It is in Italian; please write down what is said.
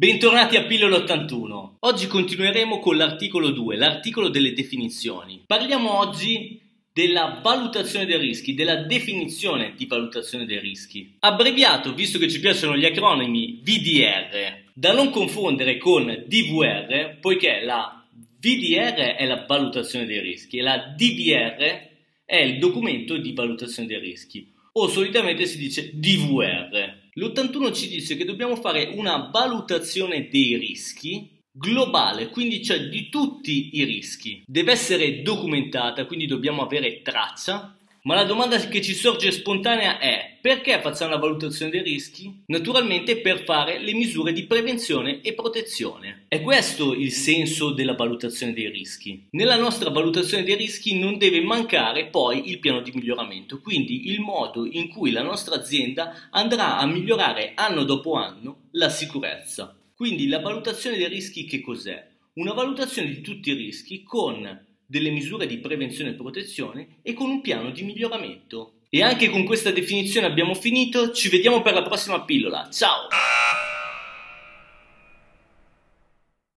Bentornati a Pillole 81. Oggi continueremo con l'articolo 2, l'articolo delle definizioni. Parliamo oggi della valutazione dei rischi, della definizione di valutazione dei rischi. Abbreviato, visto che ci piacciono gli acronimi, VDR, da non confondere con DVR, poiché la VDR è la valutazione dei rischi e la DVR è il documento di valutazione dei rischi, o solitamente si dice DVR. L'81 ci dice che dobbiamo fare una valutazione dei rischi globale, quindi cioè di tutti i rischi. Deve essere documentata, quindi dobbiamo avere traccia. Ma la domanda che ci sorge spontanea è: perché facciamo la valutazione dei rischi? Naturalmente per fare le misure di prevenzione e protezione. È questo il senso della valutazione dei rischi. Nella nostra valutazione dei rischi non deve mancare poi il piano di miglioramento, quindi il modo in cui la nostra azienda andrà a migliorare anno dopo anno la sicurezza. Quindi la valutazione dei rischi che cos'è? Una valutazione di tutti i rischi con delle misure di prevenzione e protezione e con un piano di miglioramento. E anche con questa definizione abbiamo finito, ci vediamo per la prossima pillola, ciao!